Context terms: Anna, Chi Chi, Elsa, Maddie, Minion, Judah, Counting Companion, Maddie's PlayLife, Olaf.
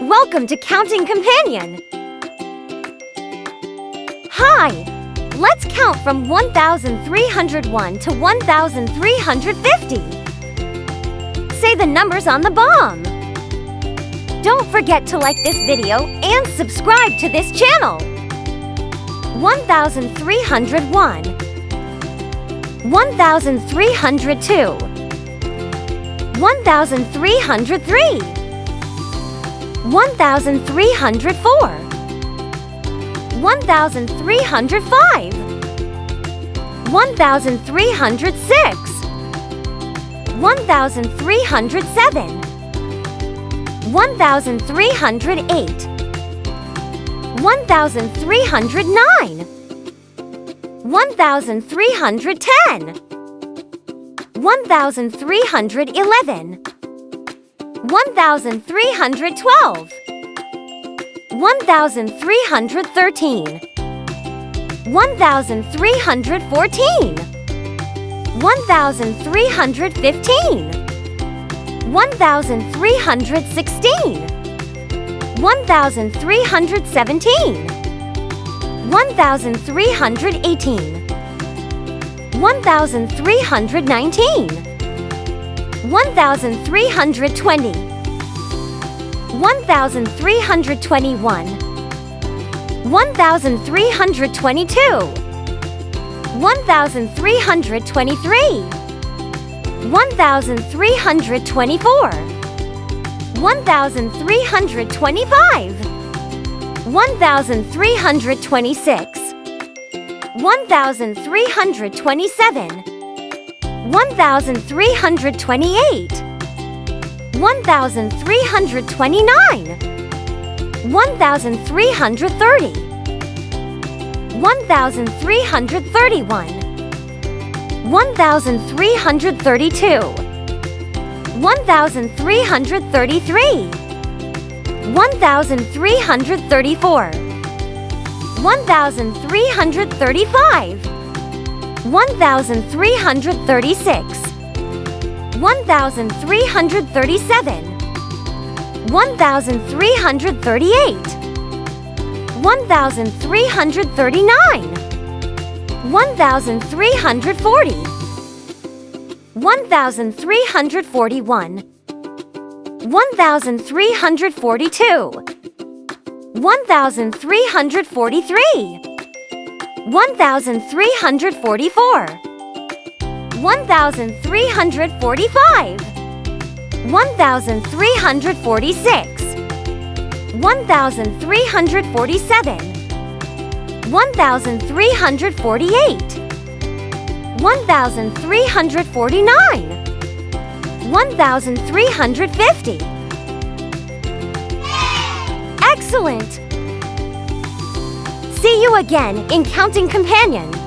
Welcome to Counting Companion! Hi! Let's count from 1,301 to 1,350. Say the numbers on the bomb. Don't forget to like this video and subscribe to this channel. 1,301, 1,302, 1,303, 1,304, 1,305, 1,306, 1,307, 1,308, 1,309, 1,310, 1,311, 1,312, 1,313, 1,314, 1,315, 1,316, 1,317, 1,318, 1,319, 1,320, 1,321, 1,322, 1,323, 1,324, 1,325, 1,326, 1,327, 1,328, 1,329, 1,330, 1,331, 1,332, 1,333, 1,334, 1,335, 1,336, 1,337, 1,338, 1,339, 1,340, 1,341, 1,342, 1,343, 1,344, 1,345, 1,346, 1,347, 1,348, 1,349, 1,350. Excellent! See you again in Counting Companion.